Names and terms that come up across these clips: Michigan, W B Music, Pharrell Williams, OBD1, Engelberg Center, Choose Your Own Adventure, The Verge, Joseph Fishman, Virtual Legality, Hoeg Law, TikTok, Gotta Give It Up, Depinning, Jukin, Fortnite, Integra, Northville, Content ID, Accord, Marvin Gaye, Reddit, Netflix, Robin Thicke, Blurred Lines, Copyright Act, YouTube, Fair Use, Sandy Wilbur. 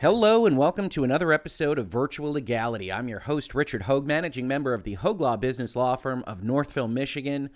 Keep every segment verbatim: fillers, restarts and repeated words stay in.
Hello and welcome to another episode of Virtual Legality. I'm your host, Richard Hoeg, managing member of the Hoeg Law business law firm of Northville, Michigan.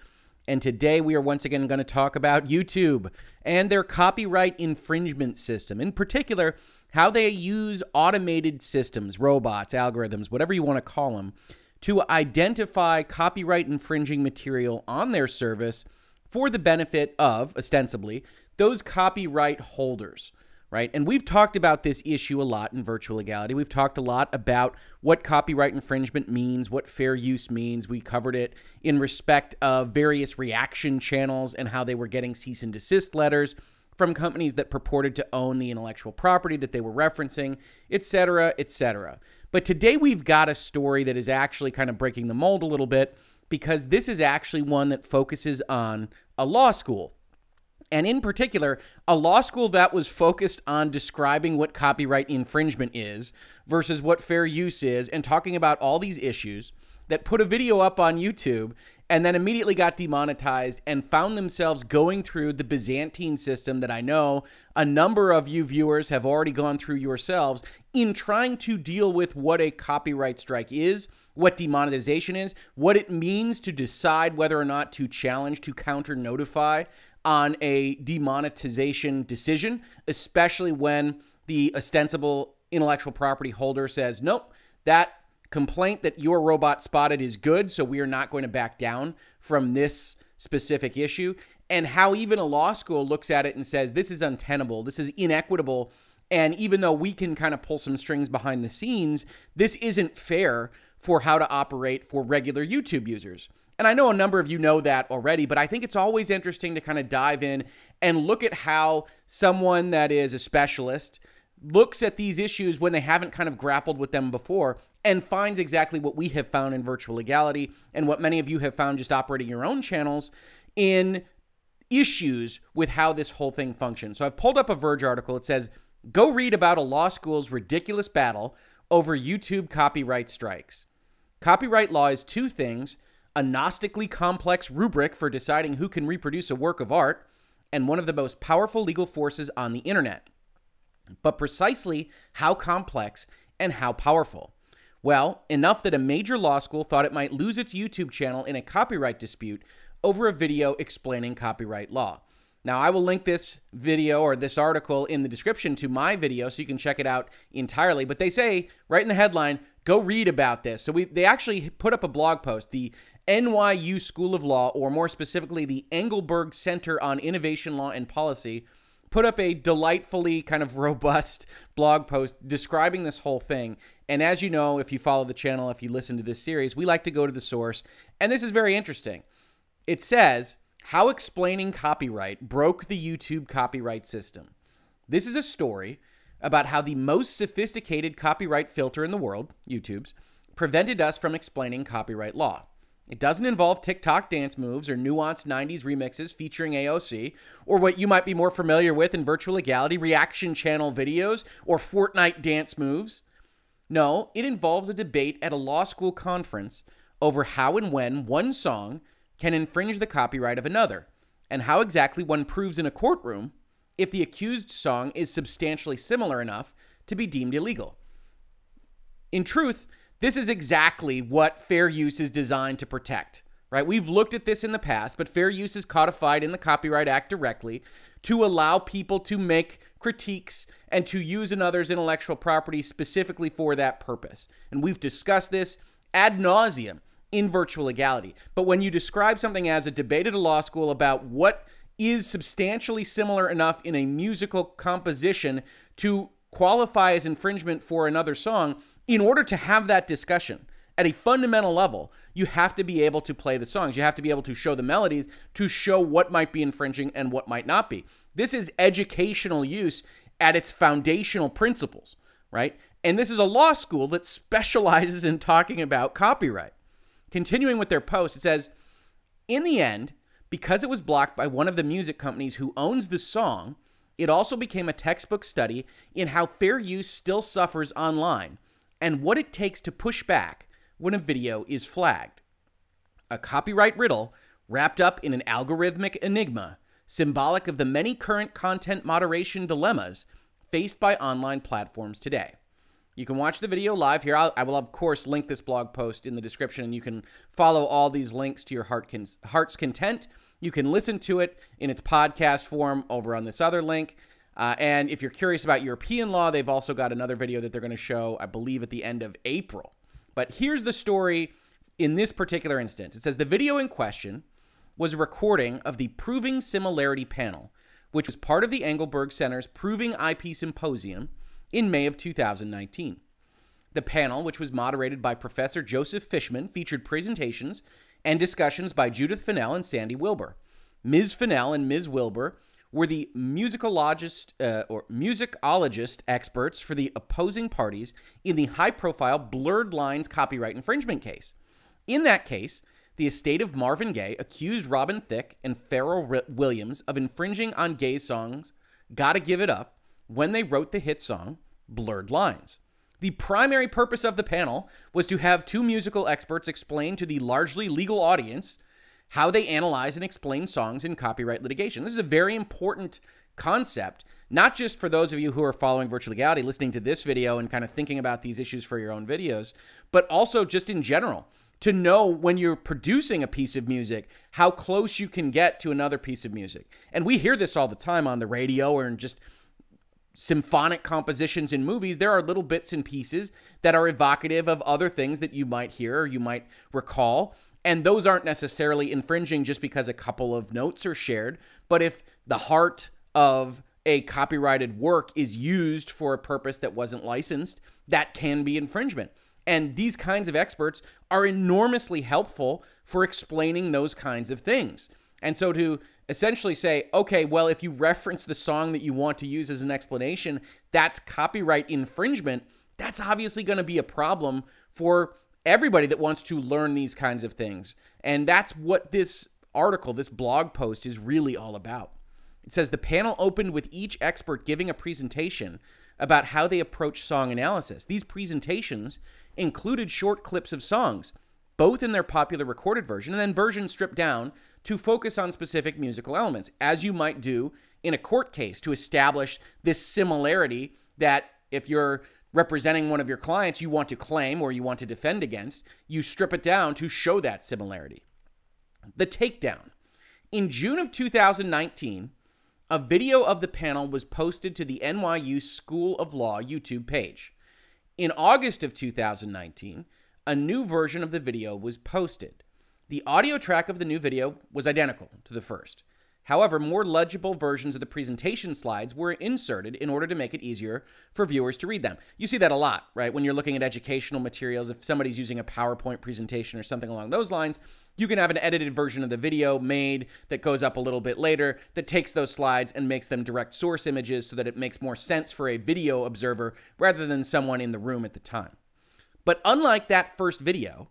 And today we are once again going to talk about YouTube and their copyright infringement system. In particular, how they use automated systems, robots, algorithms, whatever you want to call them, to identify copyright infringing material on their service for the benefit of, ostensibly, those copyright holders. Right? And we've talked about this issue a lot in Virtual Legality. We've talked a lot about what copyright infringement means, what fair use means. We covered it in respect of various reaction channels and how they were getting cease and desist letters from companies that purported to own the intellectual property that they were referencing, et cetera, et cetera. But today we've got a story that is actually kind of breaking the mold a little bit, because this is actually one that focuses on a law school. And in particular, a law school that was focused on describing what copyright infringement is versus what fair use is, and talking about all these issues, that put a video up on YouTube and then immediately got demonetized and found themselves going through the Byzantine system that I know a number of you viewers have already gone through yourselves in trying to deal with what a copyright strike is, what demonetization is, what it means to decide whether or not to challenge, to counter notify on a demonetization decision, especially when the ostensible intellectual property holder says, nope, that complaint that your robot spotted is good, so we are not going to back down from this specific issue, and how even a law school looks at it and says, this is untenable, this is inequitable, and even though we can kind of pull some strings behind the scenes, this isn't fair for how to operate for regular YouTube users. And I know a number of you know that already, but I think it's always interesting to kind of dive in and look at how someone that is a specialist looks at these issues when they haven't kind of grappled with them before, and finds exactly what we have found in Virtual Legality and what many of you have found just operating your own channels in issues with how this whole thing functions. So I've pulled up a Verge article. It says, go read about a law school's ridiculous battle over YouTube copyright strikes. Copyright law is two things: a gnostically complex rubric for deciding who can reproduce a work of art, and one of the most powerful legal forces on the internet. But precisely how complex and how powerful? Well, enough that a major law school thought it might lose its YouTube channel in a copyright dispute over a video explaining copyright law. Now, I will link this video or this article in the description to my video so you can check it out entirely. But they say right in the headline, go read about this. So we, they actually put up a blog post. The N Y U School of Law, or more specifically, the Engelberg Center on Innovation Law and Policy, put up a delightfully kind of robust blog post describing this whole thing. And as you know, if you follow the channel, if you listen to this series, we like to go to the source. And this is very interesting. It says, how explaining copyright broke the YouTube copyright system. This is a story about how the most sophisticated copyright filter in the world, YouTube's, prevented us from explaining copyright law. It doesn't involve TikTok dance moves or nuanced nineties remixes featuring A O C, or what you might be more familiar with in Virtual Legality, reaction channel videos or Fortnite dance moves. No, it involves a debate at a law school conference over how and when one song can infringe the copyright of another, and how exactly one proves in a courtroom if the accused song is substantially similar enough to be deemed illegal. In truth, this is exactly what fair use is designed to protect, right? We've looked at this in the past, but fair use is codified in the Copyright Act directly to allow people to make critiques and to use another's intellectual property specifically for that purpose. And we've discussed this ad nauseum in Virtual Legality. But when you describe something as a debate at a law school about what is substantially similar enough in a musical composition to qualify as infringement for another song, in order to have that discussion at a fundamental level, you have to be able to play the songs. You have to be able to show the melodies to show what might be infringing and what might not be. This is educational use at its foundational principles, right? And this is a law school that specializes in talking about copyright. Continuing with their post, it says, in the end, because it was blocked by one of the music companies who owns the song, it also became a textbook study in how fair use still suffers online, and what it takes to push back when a video is flagged. A copyright riddle wrapped up in an algorithmic enigma, symbolic of the many current content moderation dilemmas faced by online platforms today. You can watch the video live here. I'll, I will, of course, link this blog post in the description, and you can follow all these links to your heart con- heart's content. You can listen to it in its podcast form over on this other link. Uh, and if you're curious about European law, they've also got another video that they're going to show, I believe, at the end of April. But here's the story in this particular instance. It says the video in question was a recording of the Proving Similarity Panel, which was part of the Engelberg Center's Proving I P Symposium in May of two thousand nineteen. The panel, which was moderated by Professor Joseph Fishman, featured presentations and discussions by Judith Finell and Sandy Wilbur. Miz Finell and Miz Wilbur were the musicologist uh, or musicologist experts for the opposing parties in the high-profile Blurred Lines copyright infringement case. In that case, the estate of Marvin Gaye accused Robin Thicke and Pharrell Williams of infringing on Gaye's songs Gotta Give It Up when they wrote the hit song Blurred Lines. The primary purpose of the panel was to have two musical experts explain to the largely legal audience how they analyze and explain songs in copyright litigation. This is a very important concept, not just for those of you who are following Virtual Legality, listening to this video and kind of thinking about these issues for your own videos, but also just in general, to know when you're producing a piece of music, how close you can get to another piece of music. And we hear this all the time on the radio or in just symphonic compositions in movies. There are little bits and pieces that are evocative of other things that you might hear or you might recall. And those aren't necessarily infringing just because a couple of notes are shared. But if the heart of a copyrighted work is used for a purpose that wasn't licensed, that can be infringement. And these kinds of experts are enormously helpful for explaining those kinds of things. And so to essentially say, okay, well, if you reference the song that you want to use as an explanation, that's copyright infringement. That's obviously going to be a problem for everybody that wants to learn these kinds of things. And that's what this article, this blog post is really all about. It says the panel opened with each expert giving a presentation about how they approach song analysis. These presentations included short clips of songs, both in their popular recorded version and then versions stripped down to focus on specific musical elements, as you might do in a court case to establish this similarity that if you're representing one of your clients you want to claim or you want to defend against, you strip it down to show that similarity. The takedown. In June of two thousand nineteen, a video of the panel was posted to the N Y U School of Law YouTube page. In August of two thousand nineteen, a new version of the video was posted. The audio track of the new video was identical to the first. However, more legible versions of the presentation slides were inserted in order to make it easier for viewers to read them. You see that a lot, right? When you're looking at educational materials, if somebody's using a PowerPoint presentation or something along those lines, you can have an edited version of the video made that goes up a little bit later that takes those slides and makes them direct source images so that it makes more sense for a video observer rather than someone in the room at the time. But unlike that first video,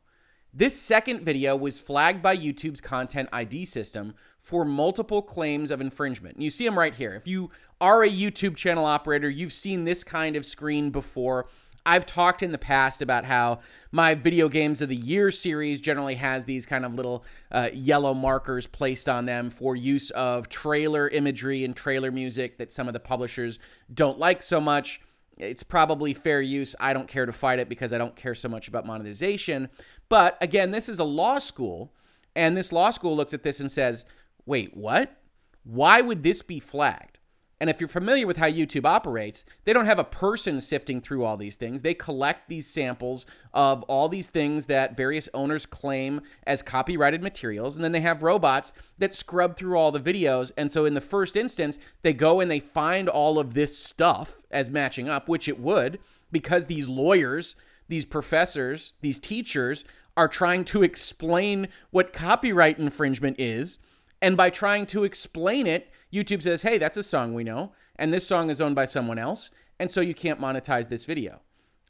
this second video was flagged by YouTube's Content I D system for multiple claims of infringement. And you see them right here. If you are a YouTube channel operator, you've seen this kind of screen before. I've talked in the past about how my Video Games of the Year series generally has these kind of little uh, yellow markers placed on them for use of trailer imagery and trailer music that some of the publishers don't like so much. It's probably fair use. I don't care to fight it because I don't care so much about monetization. But again, this is a law school, and this law school looks at this and says, wait, what? Why would this be flagged? And if you're familiar with how YouTube operates, they don't have a person sifting through all these things. They collect these samples of all these things that various owners claim as copyrighted materials, and then they have robots that scrub through all the videos. And so in the first instance, they go and they find all of this stuff as matching up, which it would, because these lawyers, these professors, these teachers are trying to explain what copyright infringement is. And by trying to explain it, YouTube says, hey, that's a song we know, and this song is owned by someone else, and so you can't monetize this video.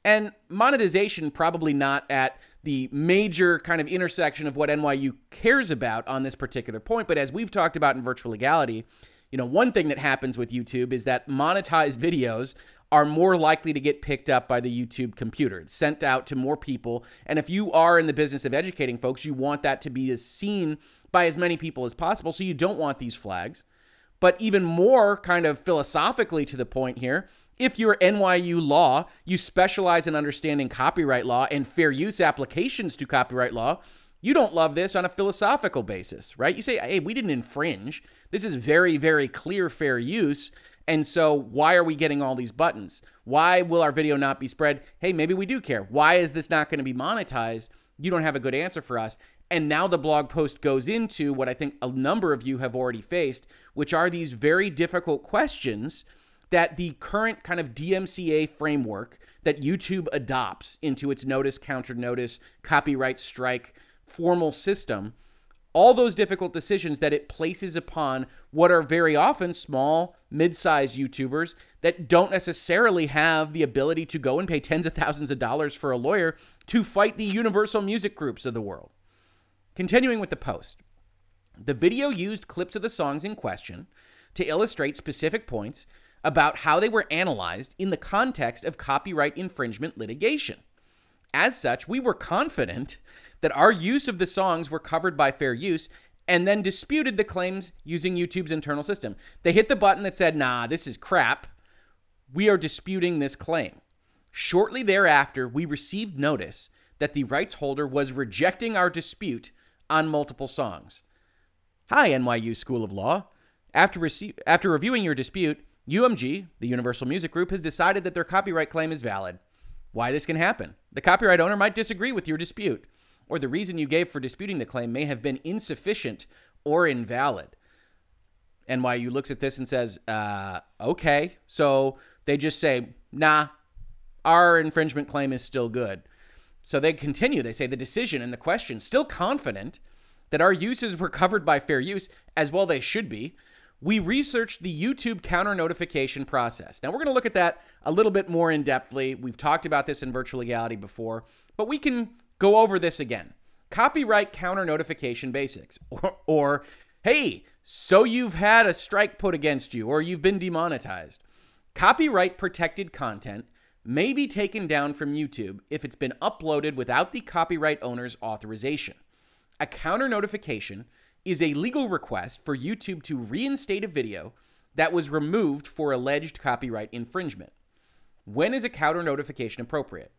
And monetization probably not at the major kind of intersection of what N Y U cares about on this particular point, but as we've talked about in Virtual Legality, you know, one thing that happens with YouTube is that monetized videos are more likely to get picked up by the YouTube computer, sent out to more people. And if you are in the business of educating folks, you want that to be as seen by as many people as possible, so you don't want these flags. But even more kind of philosophically to the point here If you're N Y U Law, you specialize in understanding copyright law and fair use applications to copyright law. You don't love this on a philosophical basis, right? You say, hey, we didn't infringe. This is very, very clear fair use. And so why are we getting all these buttons? Why will our video not be spread? Hey, maybe we do care. Why is this not going to be monetized? You don't have a good answer for us. And now the blog post goes into what I think a number of you have already faced, which are these very difficult questions that the current kind of D M C A framework that YouTube adopts into its notice, counter notice, copyright strike, formal system, all those difficult decisions that it places upon what are very often small, mid-sized YouTubers that don't necessarily have the ability to go and pay tens of thousands of dollars for a lawyer to fight the Universal Music Groups of the world. Continuing with the post, the video used clips of the songs in question to illustrate specific points about how they were analyzed in the context of copyright infringement litigation. As such, we were confident that our use of the songs were covered by fair use, and then disputed the claims using YouTube's internal system. They hit the button that said, nah, this is crap. We are disputing this claim. Shortly thereafter, we received notice that the rights holder was rejecting our dispute on multiple songs. Hi, N Y U School of Law. After, rece- after reviewing your dispute, U M G, the Universal Music Group, has decided that their copyright claim is valid. Why this can happen? The copyright owner might disagree with your dispute, or the reason you gave for disputing the claim may have been insufficient or invalid. N Y U looks at this and says, uh, okay. So they just say, nah, our infringement claim is still good. So they continue. They say the decision and the question, still confident that our uses were covered by fair use, as well they should be. We researched the YouTube counter notification process. Now we're going to look at that a little bit more in depthly. We've talked about this in Virtual Legality before, but we can go over this again. Copyright counter notification basics, or, or, hey, so you've had a strike put against you, or you've been demonetized. Copyright protected content may be taken down from YouTube if it's been uploaded without the copyright owner's authorization. A counter notification is a legal request for YouTube to reinstate a video that was removed for alleged copyright infringement. When is a counter notification appropriate?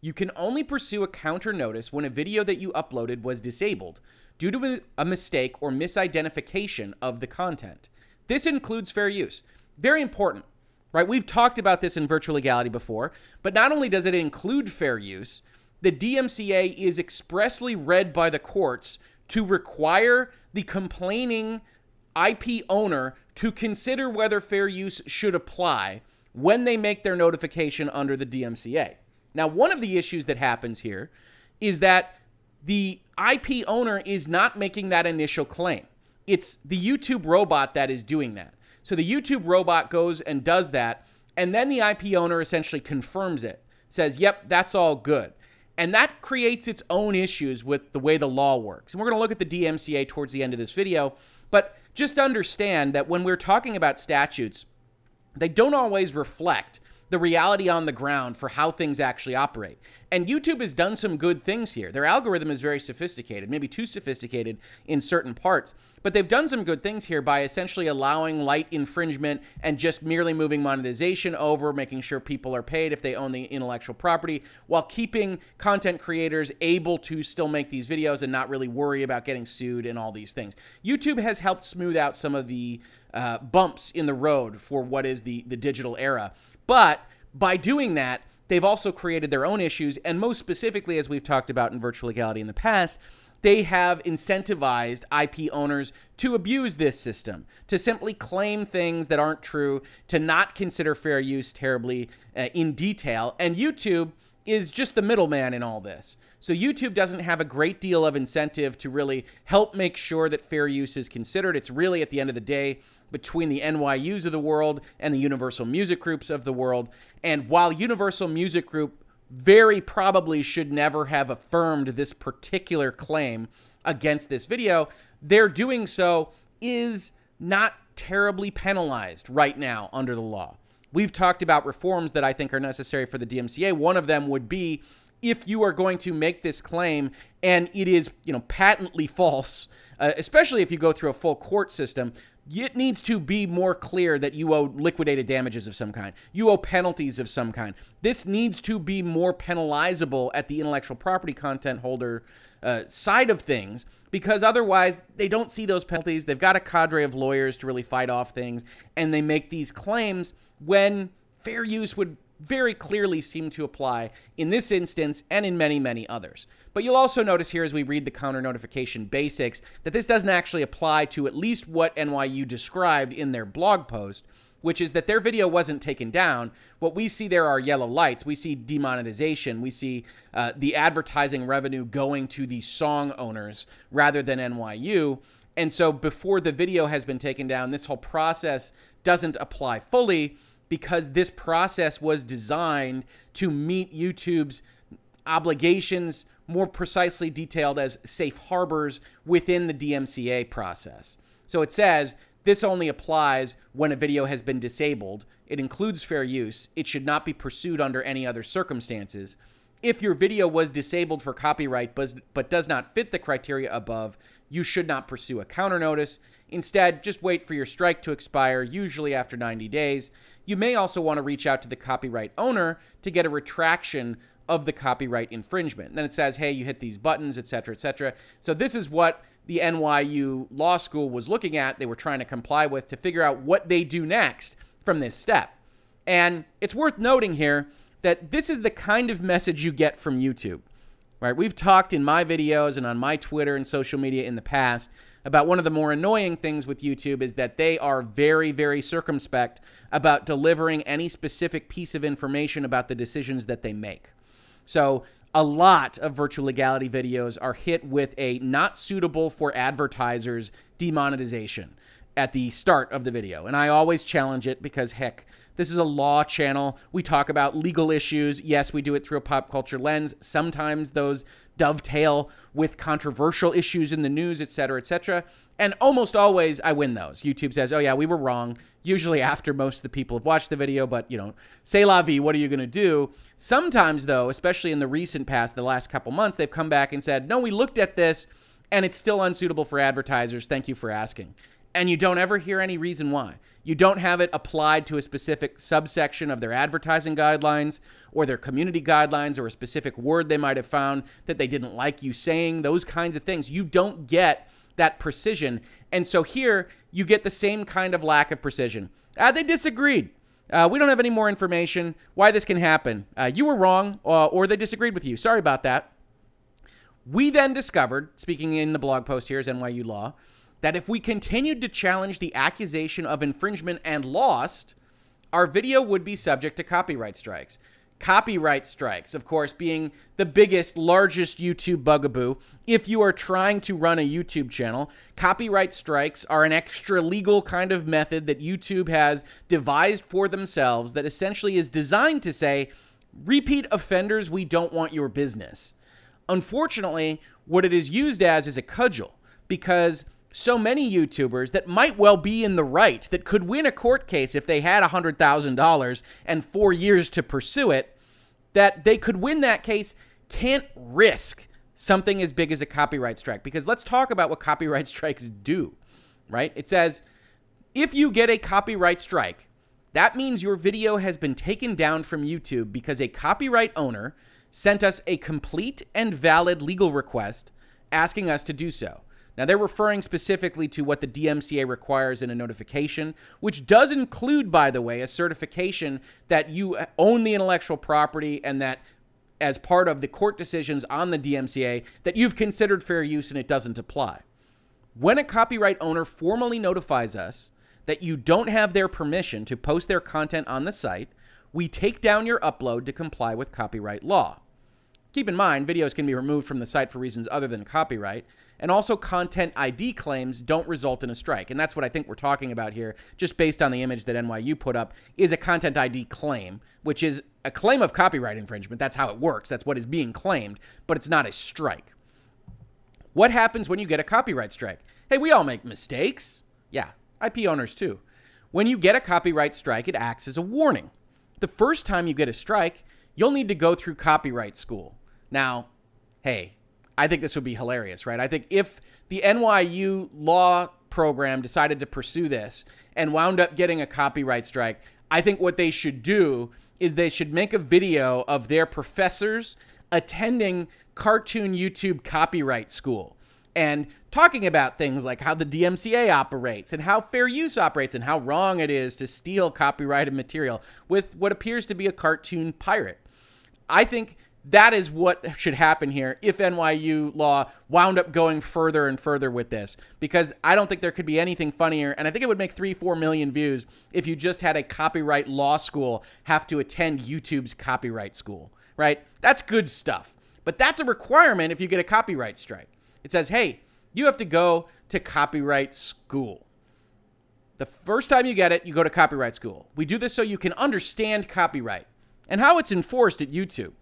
You can only pursue a counter notice when a video that you uploaded was disabled due to a mistake or misidentification of the content. This includes fair use. Very important, right? We've talked about this in Virtual Legality before, but not only does it include fair use, the D M C A is expressly read by the courts to require the complaining I P owner to consider whether fair use should apply when they make their notification under the D M C A. Now, one of the issues that happens here is that the I P owner is not making that initial claim. It's the YouTube robot that is doing that. So the YouTube robot goes and does that, and then the I P owner essentially confirms it, says, yep, that's all good. And that creates its own issues with the way the law works. And we're going to look at the D M C A towards the end of this video, but just understand that when we're talking about statutes, they don't always reflect the reality on the ground for how things actually operate. And YouTube has done some good things here. Their algorithm is very sophisticated, maybe too sophisticated in certain parts, but they've done some good things here by essentially allowing light infringement and just merely moving monetization over, making sure people are paid if they own the intellectual property, while keeping content creators able to still make these videos and not really worry about getting sued and all these things. YouTube has helped smooth out some of the uh, bumps in the road for what is the, the digital era. But by doing that, they've also created their own issues. And most specifically, as we've talked about in Virtual Legality in the past, they have incentivized I P owners to abuse this system, to simply claim things that aren't true, to not consider fair use terribly uh, in detail. And YouTube is just the middleman in all this. So YouTube doesn't have a great deal of incentive to really help make sure that fair use is considered. It's really, at the end of the day, between the N Y Us of the world and the Universal Music Groups of the world. And while Universal Music Group very probably should never have affirmed this particular claim against this video, their doing so is not terribly penalized right now under the law. We've talked about reforms that I think are necessary for the D M C A. One of them would be, if you are going to make this claim and it is, you know, patently false, uh, especially if you go through a full court system, it needs to be more clear that you owe liquidated damages of some kind. You owe penalties of some kind. This needs to be more penalizable at the intellectual property content holder uh, side of things, because otherwise they don't see those penalties. They've got a cadre of lawyers to really fight off things, and they make these claims when fair use would very clearly seem to apply in this instance and in many, many others. But you'll also notice here as we read the counter notification basics that this doesn't actually apply to at least what N Y U described in their blog post, which is that their video wasn't taken down. What we see there are yellow lights. We see demonetization. We see uh, the advertising revenue going to the song owners rather than N Y U. And so before the video has been taken down, this whole process doesn't apply fully, because this process was designed to meet YouTube's obligations more precisely detailed as safe harbors within the D M C A process. So it says this only applies when a video has been disabled. It includes fair use. It should not be pursued under any other circumstances. If your video was disabled for copyright but, but does not fit the criteria above, you should not pursue a counter notice. Instead, just wait for your strike to expire, usually after ninety days. You may also want to reach out to the copyright owner to get a retraction of the copyright infringement. And then it says, hey, you hit these buttons, et cetera, et cetera. So this is what the N Y U Law School was looking at. They were trying to comply with to figure out what they do next from this step. And it's worth noting here that this is the kind of message you get from YouTube, right? We've talked in my videos and on my Twitter and social media in the past about one of the more annoying things with YouTube is that they are very, very circumspect about delivering any specific piece of information about the decisions that they make. So a lot of virtual legality videos are hit with a not suitable for advertisers demonetization at the start of the video. And I always challenge it because, heck, this is a law channel. We talk about legal issues. Yes, we do it through a pop culture lens. Sometimes those dovetail with controversial issues in the news, et cetera, et cetera. And almost always I win those. YouTube says, oh yeah, we were wrong. Usually after most of the people have watched the video, but you know, c'est la vie, what are you going to do? Sometimes though, especially in the recent past, the last couple months, they've come back and said, no, we looked at this and it's still unsuitable for advertisers. Thank you for asking. And you don't ever hear any reason why. You don't have it applied to a specific subsection of their advertising guidelines or their community guidelines or a specific word they might have found that they didn't like you saying, those kinds of things. You don't get that precision. And so here you get the same kind of lack of precision. Ah, they disagreed. Uh, we don't have any more information why this can happen. Uh, you were wrong uh, or they disagreed with you. Sorry about that. We then discovered, speaking in the blog post here is N Y U Law, that if we continued to challenge the accusation of infringement and lost, our video would be subject to copyright strikes. Copyright strikes, of course, being the biggest, largest YouTube bugaboo. If you are trying to run a YouTube channel, copyright strikes are an extra legal kind of method that YouTube has devised for themselves that essentially is designed to say, repeat offenders, we don't want your business. Unfortunately, what it is used as is a cudgel, because so many YouTubers that might well be in the right, that could win a court case if they had one hundred thousand dollars and four years to pursue it, that they could win that case, can't risk something as big as a copyright strike. Because let's talk about what copyright strikes do, right? It says, if you get a copyright strike, that means your video has been taken down from YouTube because a copyright owner sent us a complete and valid legal request asking us to do so. Now, they're referring specifically to what the D M C A requires in a notification, which does include, by the way, a certification that you own the intellectual property and that as part of the court decisions on the D M C A that you've considered fair use and it doesn't apply. When a copyright owner formally notifies us that you don't have their permission to post their content on the site, we take down your upload to comply with copyright law. Keep in mind, videos can be removed from the site for reasons other than copyright. And also Content I D claims don't result in a strike. And that's what I think we're talking about here, just based on the image that N Y U put up, is a Content I D claim, which is a claim of copyright infringement. That's how it works. That's what is being claimed, but it's not a strike. What happens when you get a copyright strike? Hey, we all make mistakes. Yeah, I P owners too. When you get a copyright strike, it acts as a warning. The first time you get a strike, you'll need to go through copyright school. Now, hey, I think this would be hilarious, right? I think if the N Y U Law program decided to pursue this and wound up getting a copyright strike, I think what they should do is they should make a video of their professors attending Cartoon YouTube Copyright School and talking about things like how the D M C A operates and how fair use operates and how wrong it is to steal copyrighted material with what appears to be a cartoon pirate. I think that is what should happen here if N Y U Law wound up going further and further with this, because I don't think there could be anything funnier, and I think it would make three, four million views if you just had a copyright law school have to attend YouTube's copyright school, right? That's good stuff, but that's a requirement if you get a copyright strike. It says, hey, you have to go to copyright school. The first time you get it, you go to copyright school. We do this so you can understand copyright and how it's enforced at YouTube.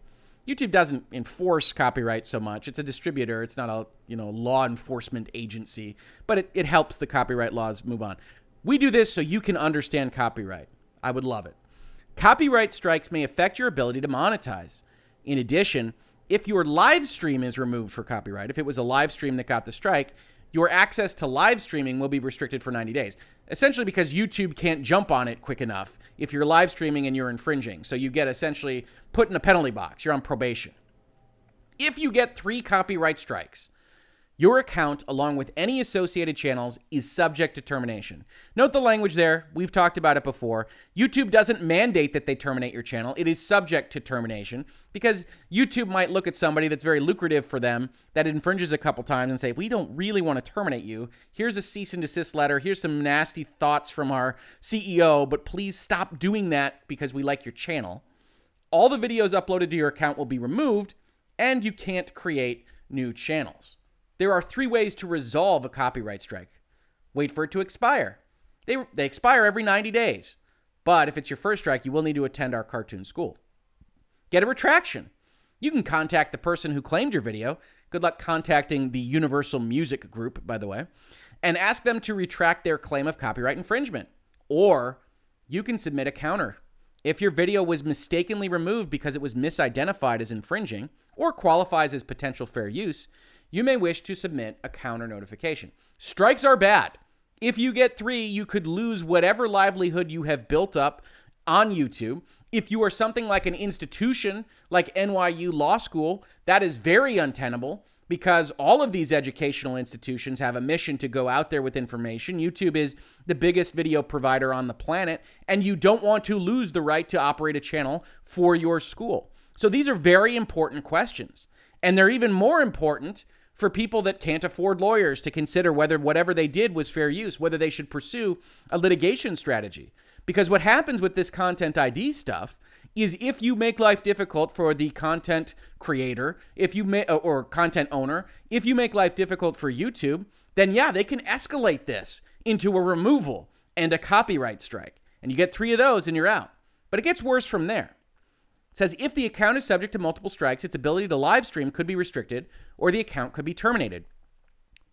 YouTube doesn't enforce copyright so much. It's a distributor. It's not a, you know, law enforcement agency, but it, it helps the copyright laws move on. We do this so you can understand copyright. I would love it. Copyright strikes may affect your ability to monetize. In addition, if your live stream is removed for copyright, if it was a live stream that got the strike, your access to live streaming will be restricted for ninety days, essentially because YouTube can't jump on it quick enough if you're live streaming and you're infringing. So you get essentially put in a penalty box. You're on probation. If you get three copyright strikes, your account, along with any associated channels, is subject to termination. Note the language there. We've talked about it before. YouTube doesn't mandate that they terminate your channel. It is subject to termination because YouTube might look at somebody that's very lucrative for them that infringes a couple times and say, we don't really want to terminate you. Here's a cease and desist letter. Here's some nasty thoughts from our C E O, but please stop doing that because we like your channel. All the videos uploaded to your account will be removed and you can't create new channels. There are three ways to resolve a copyright strike. Wait for it to expire. They, they expire every ninety days. But if it's your first strike, you will need to attend our cartoon school. Get a retraction. You can contact the person who claimed your video. Good luck contacting the Universal Music Group, by the way. And ask them to retract their claim of copyright infringement. Or you can submit a counter. If your video was mistakenly removed because it was misidentified as infringing or qualifies as potential fair use, you may wish to submit a counter notification. Strikes are bad. If you get three, you could lose whatever livelihood you have built up on YouTube. If you are something like an institution, like N Y U Law School, that is very untenable because all of these educational institutions have a mission to go out there with information. YouTube is the biggest video provider on the planet, and you don't want to lose the right to operate a channel for your school. So these are very important questions, and they're even more important for people that can't afford lawyers to consider whether whatever they did was fair use, whether they should pursue a litigation strategy. Because what happens with this Content I D stuff is if you make life difficult for the content creator, if you may, or content owner, if you make life difficult for YouTube, then yeah, they can escalate this into a removal and a copyright strike. And you get three of those and you're out. But it gets worse from there. It says, if the account is subject to multiple strikes, its ability to live stream could be restricted or the account could be terminated.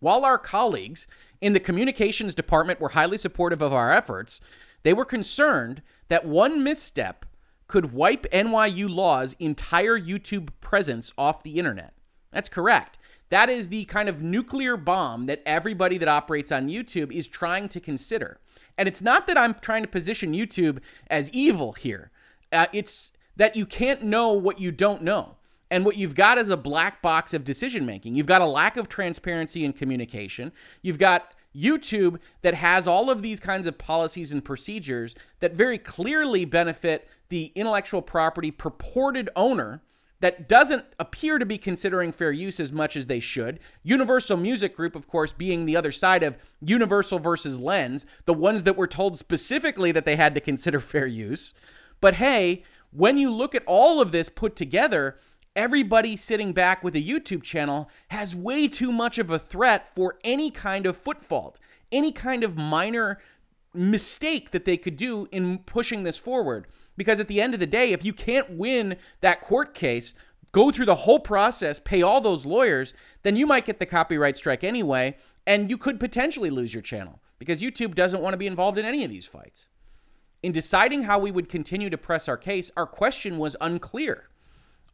While our colleagues in the communications department were highly supportive of our efforts, they were concerned that one misstep could wipe N Y U Law's entire YouTube presence off the internet. That's correct. That is the kind of nuclear bomb that everybody that operates on YouTube is trying to consider. And it's not that I'm trying to position YouTube as evil here. Uh, it's... that you can't know what you don't know. And what you've got is a black box of decision-making. You've got a lack of transparency and communication. You've got YouTube that has all of these kinds of policies and procedures that very clearly benefit the intellectual property purported owner that doesn't appear to be considering fair use as much as they should. Universal Music Group, of course, being the other side of Universal versus Lens, the ones that were told specifically that they had to consider fair use. But hey, when you look at all of this put together, everybody sitting back with a YouTube channel has way too much of a threat for any kind of foot fault, any kind of minor mistake that they could do in pushing this forward. Because at the end of the day, if you can't win that court case, go through the whole process, pay all those lawyers, then you might get the copyright strike anyway, and you could potentially lose your channel because YouTube doesn't want to be involved in any of these fights. In deciding how we would continue to press our case, our question was unclear.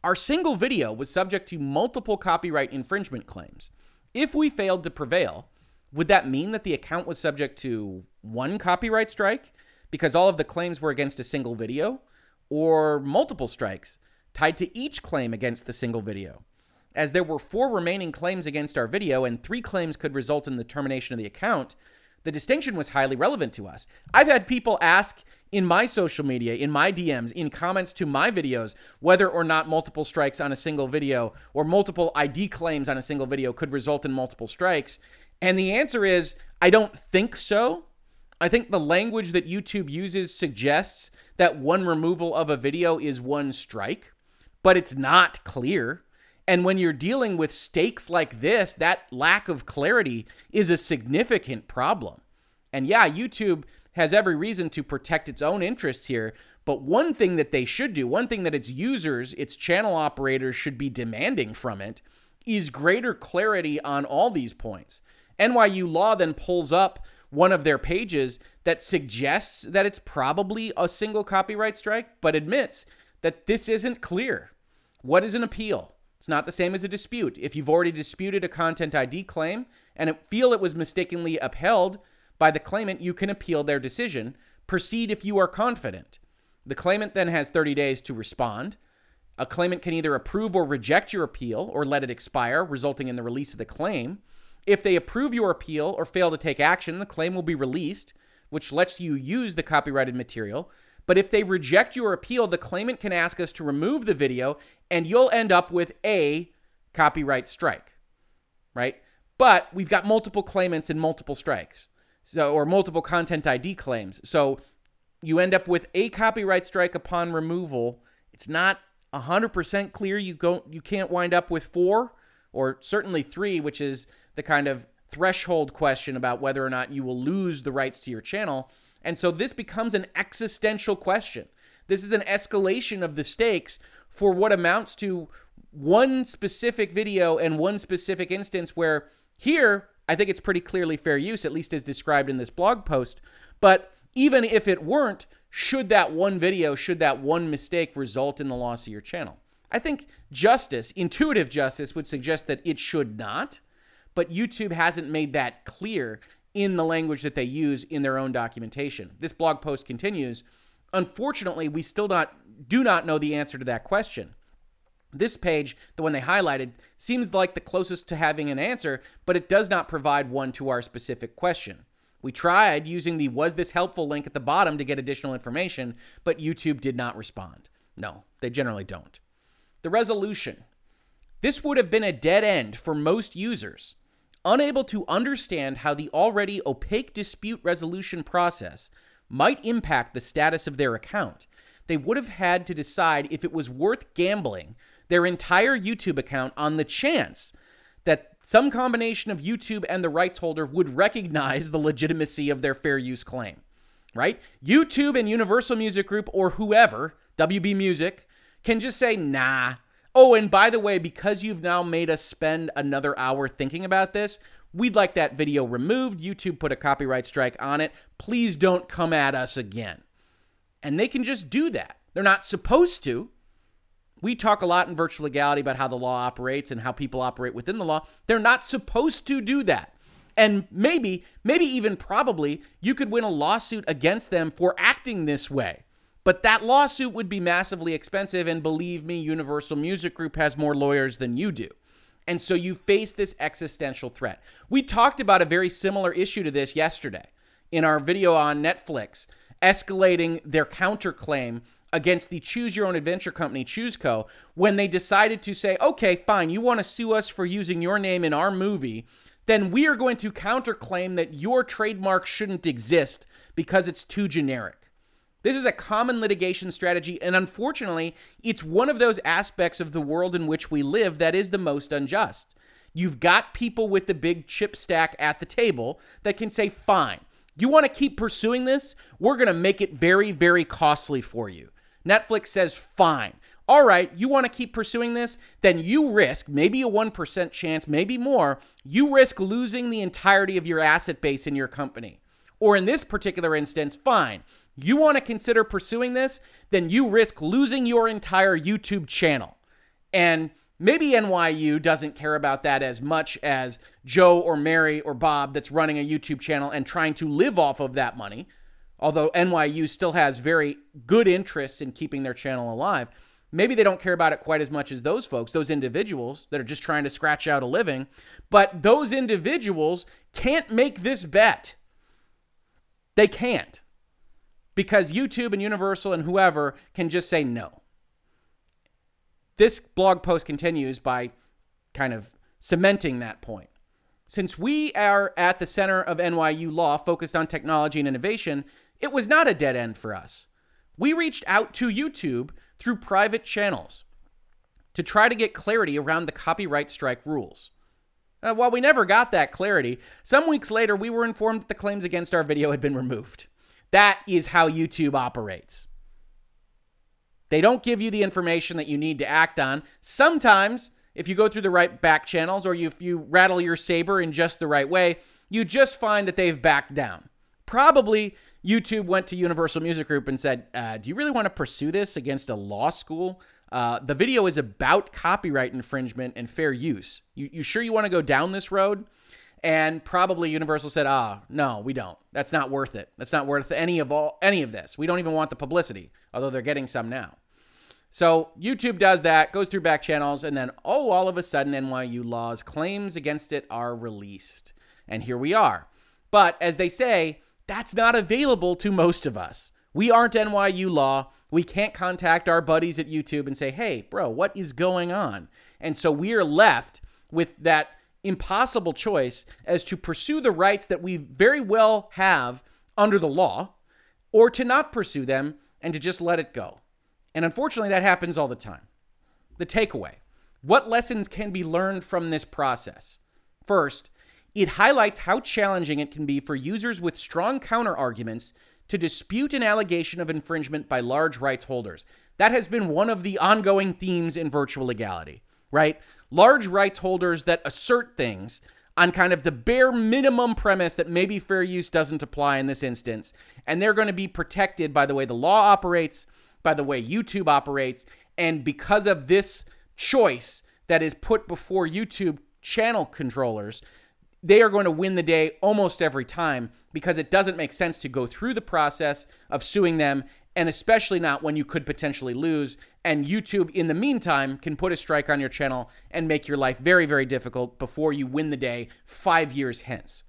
Our single video was subject to multiple copyright infringement claims. If we failed to prevail, would that mean that the account was subject to one copyright strike because all of the claims were against a single video, or multiple strikes tied to each claim against the single video? As there were four remaining claims against our video and three claims could result in the termination of the account, the distinction was highly relevant to us. I've had people ask in my social media, in my D Ms, in comments to my videos, whether or not multiple strikes on a single video or multiple I D claims on a single video could result in multiple strikes. And the answer is, I don't think so. I think the language that YouTube uses suggests that one removal of a video is one strike, but it's not clear. And when you're dealing with stakes like this, that lack of clarity is a significant problem. And yeah, YouTube has every reason to protect its own interests here, but one thing that they should do, one thing that its users, its channel operators should be demanding from it, is greater clarity on all these points. N Y U Law then pulls up one of their pages that suggests that it's probably a single copyright strike, but admits that this isn't clear. What is an appeal? It's not the same as a dispute. If you've already disputed a Content I D claim and feel it was mistakenly upheld by the claimant, you can appeal their decision. Proceed if you are confident. The claimant then has thirty days to respond. A claimant can either approve or reject your appeal or let it expire, resulting in the release of the claim. If they approve your appeal or fail to take action, the claim will be released, which lets you use the copyrighted material. But if they reject your appeal, the claimant can ask us to remove the video, and you'll end up with a copyright strike, right? But we've got multiple claimants and multiple strikes, so or multiple Content I D claims. So you end up with a copyright strike upon removal. It's not one hundred percent clear. You go, you can't wind up with four or certainly three, which is the kind of threshold question about whether or not you will lose the rights to your channel. And so this becomes an existential question. This is an escalation of the stakes for what amounts to one specific video and one specific instance where here, I think it's pretty clearly fair use, at least as described in this blog post. But even if it weren't, should that one video, should that one mistake result in the loss of your channel? I think justice, intuitive justice, would suggest that it should not, but YouTube hasn't made that clear in the language that they use in their own documentation. This blog post continues, unfortunately, we still not, do not know the answer to that question. This page, the one they highlighted, seems like the closest to having an answer, but it does not provide one to our specific question. We tried using the "was this helpful" link at the bottom to get additional information, but YouTube did not respond. No, they generally don't. The resolution. This would have been a dead end for most users. Unable to understand how the already opaque dispute resolution process might impact the status of their account, they would have had to decide if it was worth gambling their entire YouTube account on the chance that some combination of YouTube and the rights holder would recognize the legitimacy of their fair use claim, right? YouTube and Universal Music Group or whoever, W B Music, can just say, nah. Oh, and by the way, because you've now made us spend another hour thinking about this, we'd like that video removed. YouTube put a copyright strike on it. Please don't come at us again. And they can just do that. They're not supposed to. We talk a lot in Virtual Legality about how the law operates and how people operate within the law. They're not supposed to do that. And maybe, maybe even probably, you could win a lawsuit against them for acting this way. But that lawsuit would be massively expensive, and believe me, Universal Music Group has more lawyers than you do. And so you face this existential threat. We talked about a very similar issue to this yesterday in our video on Netflix, escalating their counterclaim against the Choose Your Own Adventure company, ChooseCo, when they decided to say, okay, fine, you want to sue us for using your name in our movie, then we are going to counterclaim that your trademark shouldn't exist because it's too generic. This is a common litigation strategy, and unfortunately, it's one of those aspects of the world in which we live that is the most unjust. You've got people with the big chip stack at the table that can say, fine, you want to keep pursuing this? We're going to make it very, very costly for you. Netflix says, fine. All right, you want to keep pursuing this? Then you risk, maybe a one percent chance, maybe more, you risk losing the entirety of your asset base in your company. Or in this particular instance, fine. You want to consider pursuing this, then you risk losing your entire YouTube channel. And Maybe N Y U doesn't care about that as much as Joe or Mary or Bob that's running a YouTube channel and trying to live off of that money, although N Y U still has very good interests in keeping their channel alive. Maybe they don't care about it quite as much as those folks, those individuals that are just trying to scratch out a living, but those individuals can't make this bet. They can't, because YouTube and Universal and whoever can just say no. This blog post continues by kind of cementing that point. Since we are at the center of N Y U law focused on technology and innovation, it was not a dead end for us. We reached out to YouTube through private channels to try to get clarity around the copyright strike rules. Uh, while we never got that clarity, some weeks later we were informed that the claims against our video had been removed. That is how YouTube operates. They don't give you the information that you need to act on. Sometimes, if you go through the right back channels, or you, if you rattle your saber in just the right way, you just find that they've backed down. Probably YouTube went to Universal Music Group and said, uh, do you really want to pursue this against a law school? Uh, the video is about copyright infringement and fair use. You, you sure you want to go down this road? And probably Universal said, ah, no, we don't. That's not worth it. That's not worth any of all, any of this. We don't even want the publicity, although they're getting some now. So YouTube does that, goes through back channels, and then, oh, all of a sudden, N Y U law's claims against it are released. And here we are. But as they say, that's not available to most of us. We aren't N Y U law. We can't contact our buddies at YouTube and say, hey, bro, what is going on? And so we are left with that impossible choice as to pursue the rights that we very well have under the law, or to not pursue them and to just let it go. And unfortunately, that happens all the time. The takeaway: what lessons can be learned from this process? First, it highlights how challenging it can be for users with strong counterarguments to dispute an allegation of infringement by large rights holders. That has been one of the ongoing themes in virtual legality, right? Large rights holders that assert things on kind of the bare minimum premise that maybe fair use doesn't apply in this instance, and they're going to be protected by the way the law operates, by the way YouTube operates, and because of this choice that is put before YouTube channel controllers, they are going to win the day almost every time, because it doesn't make sense to go through the process of suing them, and especially not when you could potentially lose. And YouTube, in the meantime, can put a strike on your channel and make your life very, very difficult before you win the day five years hence.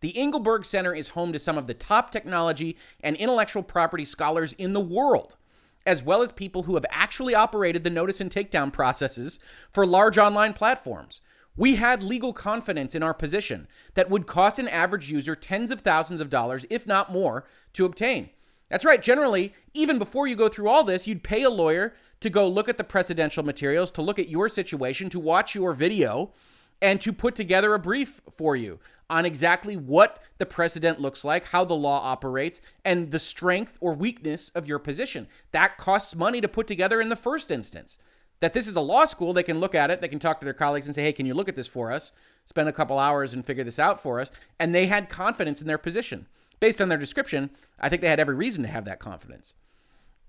The Engelberg Center is home to some of the top technology and intellectual property scholars in the world, as well as people who have actually operated the notice and takedown processes for large online platforms. We had legal confidence in our position that would cost an average user tens of thousands of dollars, if not more, to obtain. That's right. Generally, even before you go through all this, you'd pay a lawyer to go look at the precedential materials, to look at your situation, to watch your video, and to put together a brief for you on exactly what the precedent looks like, how the law operates, and the strength or weakness of your position. That costs money to put together in the first instance. That this is a law school, they can look at it, they can talk to their colleagues and say, hey, can you look at this for us? Spend a couple hours and figure this out for us. And they had confidence in their position. Based on their description, I think they had every reason to have that confidence.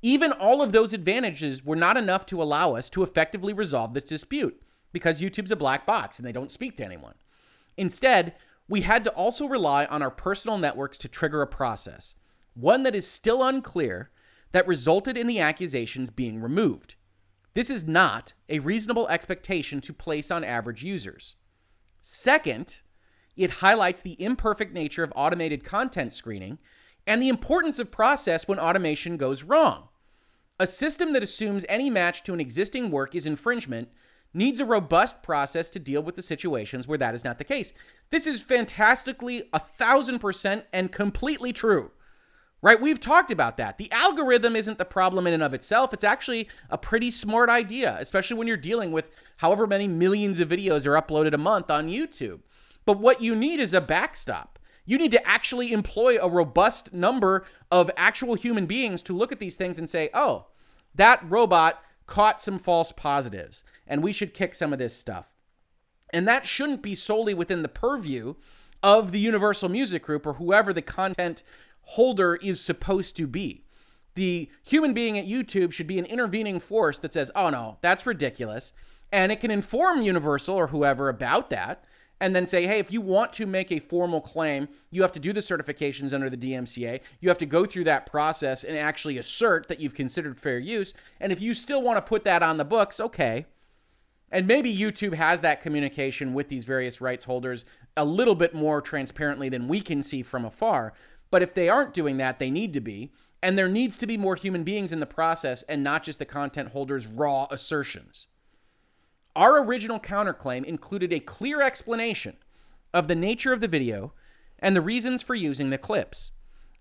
Even all of those advantages were not enough to allow us to effectively resolve this dispute, because YouTube's a black box and they don't speak to anyone. Instead, we had to also rely on our personal networks to trigger a process, one that is still unclear, that resulted in the accusations being removed. This is not a reasonable expectation to place on average users. Second, it highlights the imperfect nature of automated content screening and the importance of process when automation goes wrong. A system that assumes any match to an existing work is infringement needs a robust process to deal with the situations where that is not the case. This is fantastically a thousand percent and completely true, right? We've talked about that. The algorithm isn't the problem in and of itself. It's actually a pretty smart idea, especially when you're dealing with however many millions of videos are uploaded a month on YouTube. But what you need is a backstop. You need to actually employ a robust number of actual human beings to look at these things and say, oh, that robot caught some false positives, and we should kick some of this stuff. And that shouldn't be solely within the purview of the Universal Music Group or whoever the content holder is supposed to be. The human being at YouTube should be an intervening force that says, oh no, that's ridiculous. And it can inform Universal or whoever about that and then say, hey, if you want to make a formal claim, you have to do the certifications under the D M C A. You have to go through that process and actually assert that you've considered fair use. And if you still want to put that on the books, okay. And maybe YouTube has that communication with these various rights holders a little bit more transparently than we can see from afar. But if they aren't doing that, they need to be. And there needs to be more human beings in the process and not just the content holders' raw assertions. Our original counterclaim included a clear explanation of the nature of the video and the reasons for using the clips.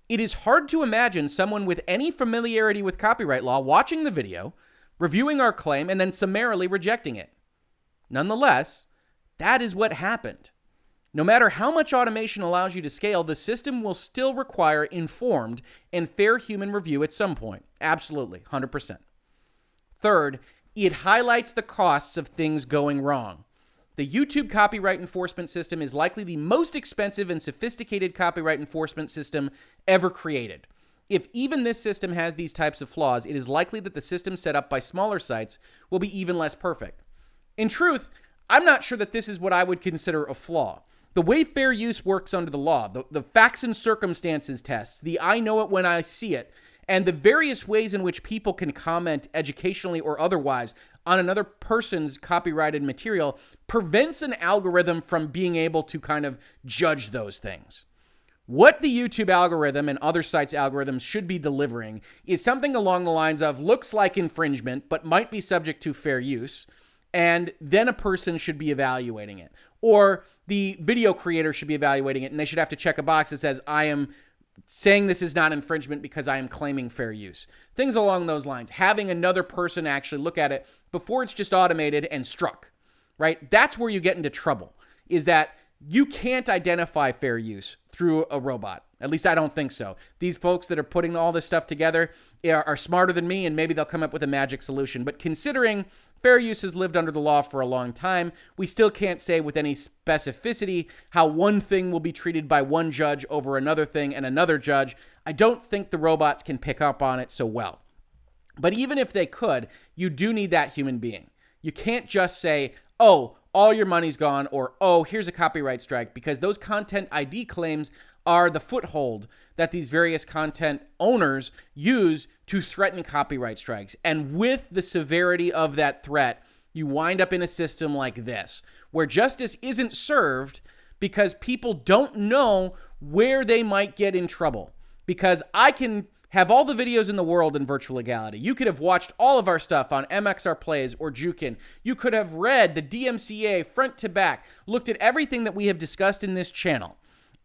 It is hard to imagine someone with any familiarity with copyright law watching the video, reviewing our claim, and then summarily rejecting it. Nonetheless, that is what happened. No matter how much automation allows you to scale, the system will still require informed and fair human review at some point. Absolutely, one hundred percent. Third, it highlights the costs of things going wrong. The YouTube copyright enforcement system is likely the most expensive and sophisticated copyright enforcement system ever created. If even this system has these types of flaws, it is likely that the system set up by smaller sites will be even less perfect. In truth, I'm not sure that this is what I would consider a flaw. The way fair use works under the law, the, the facts and circumstances tests, the I know it when I see it, and the various ways in which people can comment educationally or otherwise on another person's copyrighted material prevents an algorithm from being able to kind of judge those things. What the YouTube algorithm and other sites' algorithms should be delivering is something along the lines of looks like infringement but might be subject to fair use, and then a person should be evaluating it. Or the video creator should be evaluating it, and they should have to check a box that says, I am saying this is not infringement because I am claiming fair use. Things along those lines. Having another person actually look at it before it's just automated and struck, right? That's where you get into trouble, is that you can't identify fair use through a robot. At least I don't think so. These folks that are putting all this stuff together are, are smarter than me, and maybe they'll come up with a magic solution. But considering fair use has lived under the law for a long time, we still can't say with any specificity how one thing will be treated by one judge over another thing and another judge. I don't think the robots can pick up on it so well. But even if they could, you do need that human being. You can't just say, oh, all your money's gone, or, oh, here's a copyright strike, because those content I D claims are the foothold that these various content owners use to threaten copyright strikes. And with the severity of that threat, you wind up in a system like this, where justice isn't served because people don't know where they might get in trouble. Because I can have all the videos in the world in virtual legality. You could have watched all of our stuff on M X R Plays or Jukin. You could have read the D M C A front to back, looked at everything that we have discussed in this channel.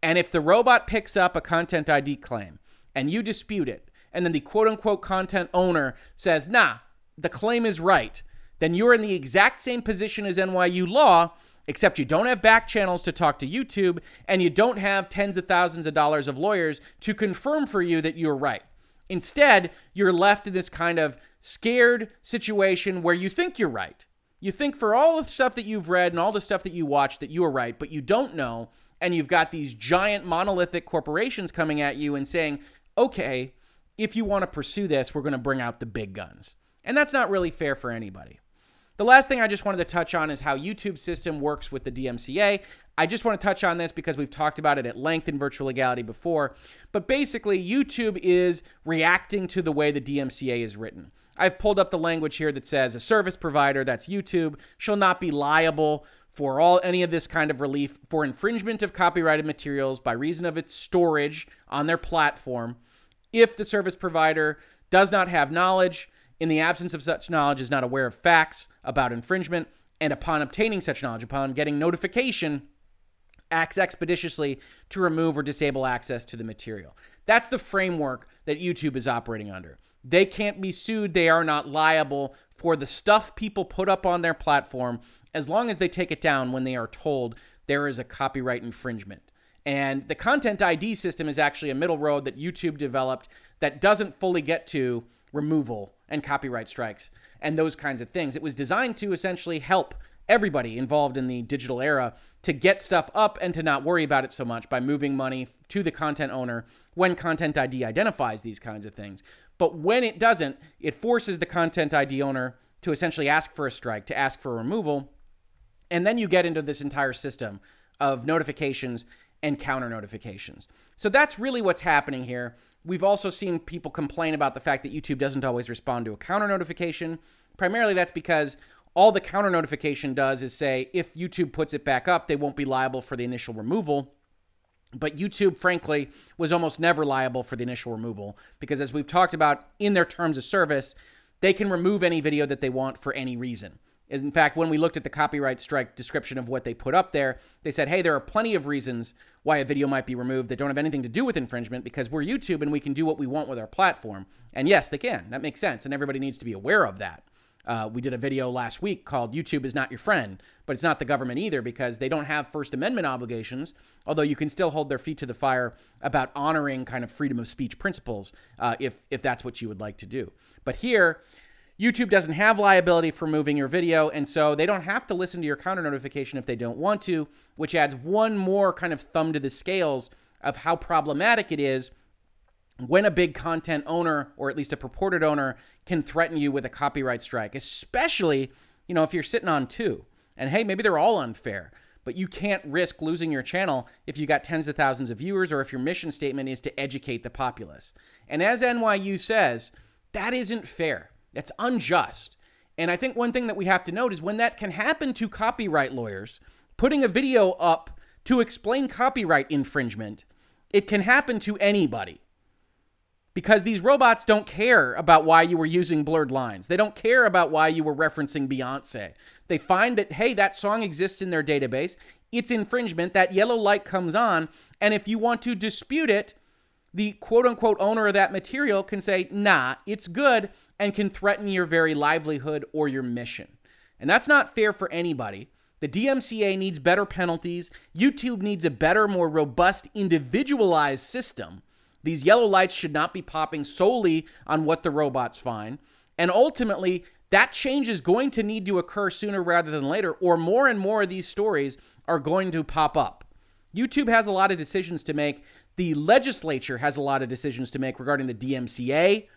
And if the robot picks up a content I D claim and you dispute it, and then the quote-unquote content owner says, nah, the claim is right, then you're in the exact same position as N Y U Law, except you don't have back channels to talk to YouTube, and you don't have tens of thousands of dollars of lawyers to confirm for you that you're right. Instead, you're left in this kind of scared situation where you think you're right. You think for all the stuff that you've read and all the stuff that you watched that you were right, but you don't know. And you've got these giant monolithic corporations coming at you and saying, okay, if you want to pursue this, we're going to bring out the big guns. And that's not really fair for anybody. The last thing I just wanted to touch on is how YouTube system works with the D M C A. I just want to touch on this because we've talked about it at length in Virtual Legality before. But basically, YouTube is reacting to the way the D M C A is written. I've pulled up the language here that says a service provider, that's YouTube, shall not be liable for all any of this kind of relief for infringement of copyrighted materials by reason of its storage on their platform, if the service provider does not have knowledge, in the absence of such knowledge is not aware of facts about infringement, and upon obtaining such knowledge, upon getting notification, acts expeditiously to remove or disable access to the material. That's the framework that YouTube is operating under. They can't be sued. They are not liable for the stuff people put up on their platform, as long as they take it down when they are told there is a copyright infringement. And the content I D system is actually a middle road that YouTube developed that doesn't fully get to removal and copyright strikes and those kinds of things. It was designed to essentially help everybody involved in the digital era to get stuff up and to not worry about it so much by moving money to the content owner when content I D identifies these kinds of things. But when it doesn't, it forces the content I D owner to essentially ask for a strike, to ask for removal. And then you get into this entire system of notifications and counter notifications. So that's really what's happening here. We've also seen people complain about the fact that YouTube doesn't always respond to a counter notification. Primarily that's because all the counter notification does is say, if YouTube puts it back up, they won't be liable for the initial removal. But YouTube, frankly, was almost never liable for the initial removal because, as we've talked about in their terms of service, they can remove any video that they want for any reason. In fact, when we looked at the copyright strike description of what they put up there, they said, hey, there are plenty of reasons why a video might be removed that don't have anything to do with infringement because we're YouTube and we can do what we want with our platform. And yes, they can. That makes sense. And everybody needs to be aware of that. Uh, we did a video last week called YouTube is Not Your Friend, but it's not the government either because they don't have First Amendment obligations, although you can still hold their feet to the fire about honoring kind of freedom of speech principles uh, if, if that's what you would like to do. But here, YouTube doesn't have liability for moving your video, and so they don't have to listen to your counter notification if they don't want to, which adds one more kind of thumb to the scales of how problematic it is when a big content owner, or at least a purported owner, can threaten you with a copyright strike, especially, you know, if you're sitting on two. And hey, maybe they're all unfair, but you can't risk losing your channel if you got tens of thousands of viewers or if your mission statement is to educate the populace. And as N Y U says, that isn't fair. That's unjust. And I think one thing that we have to note is when that can happen to copyright lawyers, putting a video up to explain copyright infringement, it can happen to anybody. Because these robots don't care about why you were using Blurred Lines. They don't care about why you were referencing Beyonce. They find that, hey, that song exists in their database. It's infringement. That yellow light comes on. And if you want to dispute it, the quote-unquote owner of that material can say, nah, it's good, and can threaten your very livelihood or your mission. And that's not fair for anybody. The D M C A needs better penalties. YouTube needs a better, more robust, individualized system. These yellow lights should not be popping solely on what the robots find. And ultimately, that change is going to need to occur sooner rather than later, or more and more of these stories are going to pop up. YouTube has a lot of decisions to make. The legislature has a lot of decisions to make regarding the D M C A,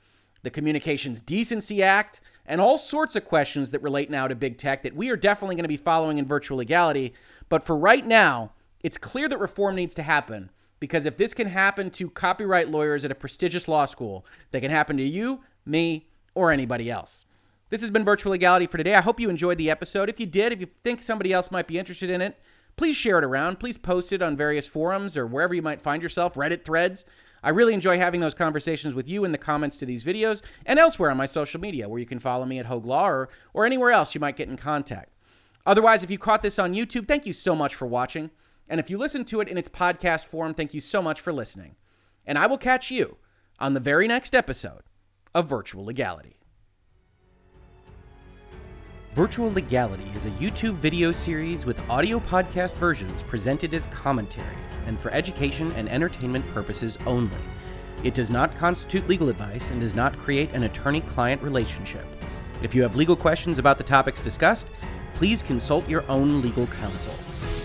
the Communications Decency Act, and all sorts of questions that relate now to big tech that we are definitely going to be following in Virtual Legality. But for right now, it's clear that reform needs to happen, because if this can happen to copyright lawyers at a prestigious law school, they can happen to you, me, or anybody else. This has been Virtual Legality for today. I hope you enjoyed the episode. If you did, if you think somebody else might be interested in it, please share it around. Please post it on various forums or wherever you might find yourself, Reddit threads. I really enjoy having those conversations with you in the comments to these videos and elsewhere on my social media, where you can follow me at Hoeg Law or, or anywhere else you might get in contact. Otherwise, if you caught this on YouTube, thank you so much for watching. And if you listen to it in its podcast form, thank you so much for listening. And I will catch you on the very next episode of Virtual Legality. Virtual Legality is a YouTube video series with audio podcast versions presented as commentary and for education and entertainment purposes only. It does not constitute legal advice and does not create an attorney-client relationship. If you have legal questions about the topics discussed, please consult your own legal counsel.